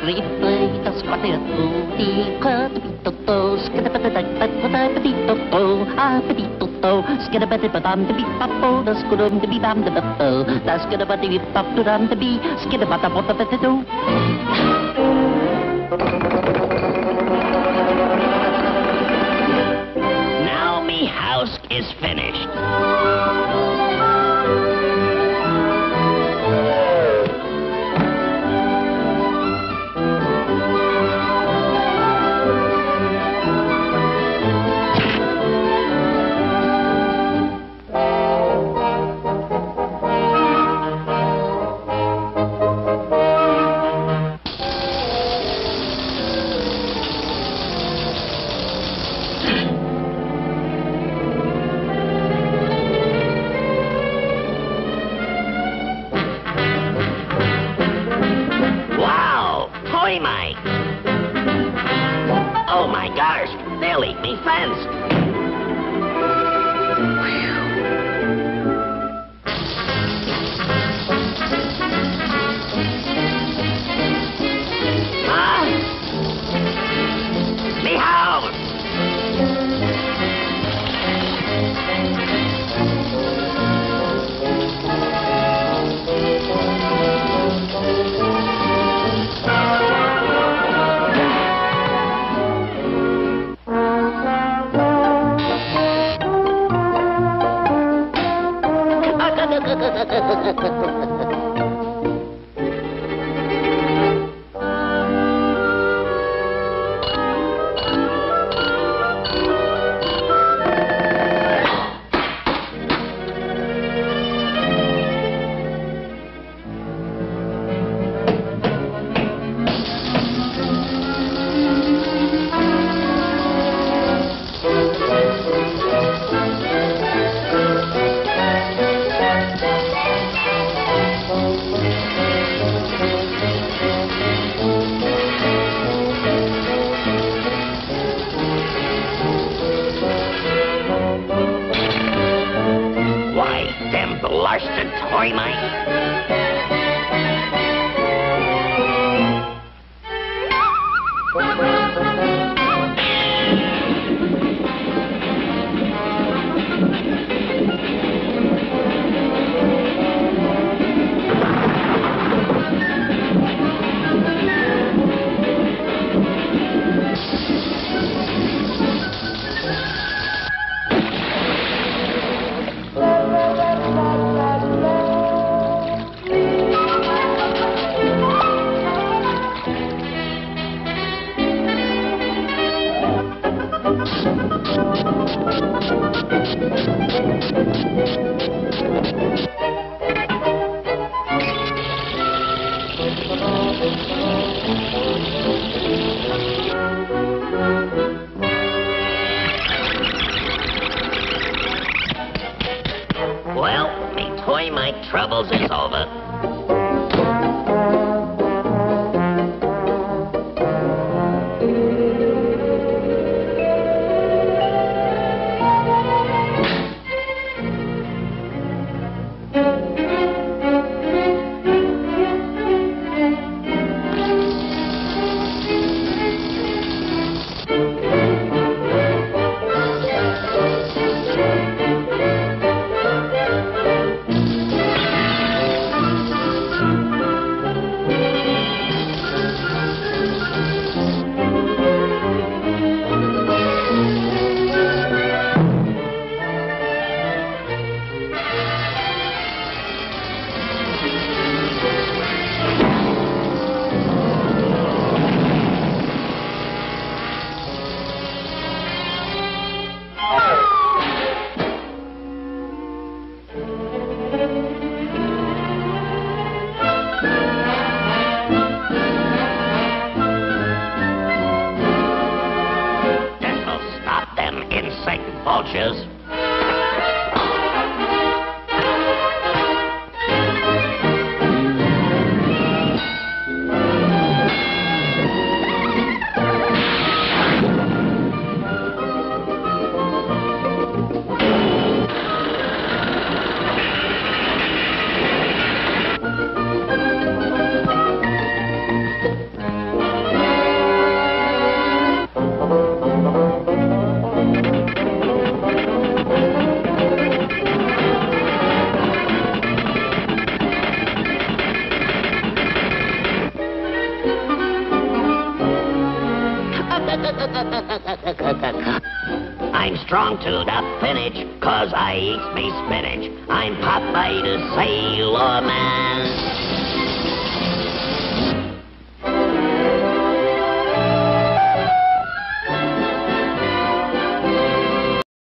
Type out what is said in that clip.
Fleitas, quaderno de canto, Now me house is finished. Oh my gosh, they'll eat me fenced. Huh? Me house. Blasted toy mine. Well, me toy, my troubles is over. Vultures. I'm strong to the finish, 'cause I eat me spinach. I'm Popeye the Sailor Man.